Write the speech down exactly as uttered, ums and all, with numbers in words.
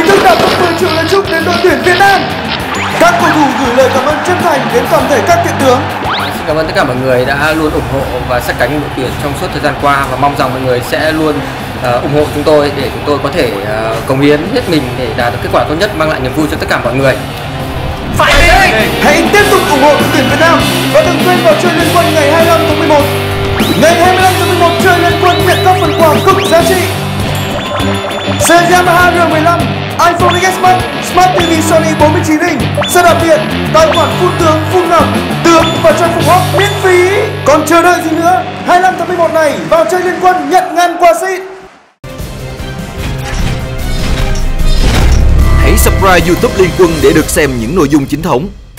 Chính thức đạt được mười triệu lời chúc đến đội tuyển Việt Nam. Các cầu thủ gửi lời cảm ơn chân thành đến toàn thể các thiện tướng. Xin cảm ơn tất cả mọi người đã luôn ủng hộ và sát cánh đội tuyển trong suốt thời gian qua, và mong rằng mọi người sẽ luôn uh, ủng hộ chúng tôi để chúng tôi có thể uh, cống hiến hết mình để đạt được kết quả tốt nhất, mang lại niềm vui cho tất cả mọi người. Phải thế! Hãy tiếp tục ủng hộ đội tuyển Việt Nam và đừng quên vào chơi Liên Quân ngày hai mươi lăm tháng mười một. Ngày hai mươi lăm tháng mười một chơi Liên Quân nhận các phần quà cực giá trị. Xe Yamaha R mười lăm, iPhone X Smart ti vi Sony bốn mươi chín inch, xe đạp điện, tài khoản phun tướng, phun ngọc, tướng và trang phục hot miễn phí. Còn chờ đợi gì nữa? hai mươi lăm tháng mười một này vào chơi Liên Quân nhận ngàn quà xịn. Hãy subscribe YouTube Liên Quân để được xem những nội dung chính thống.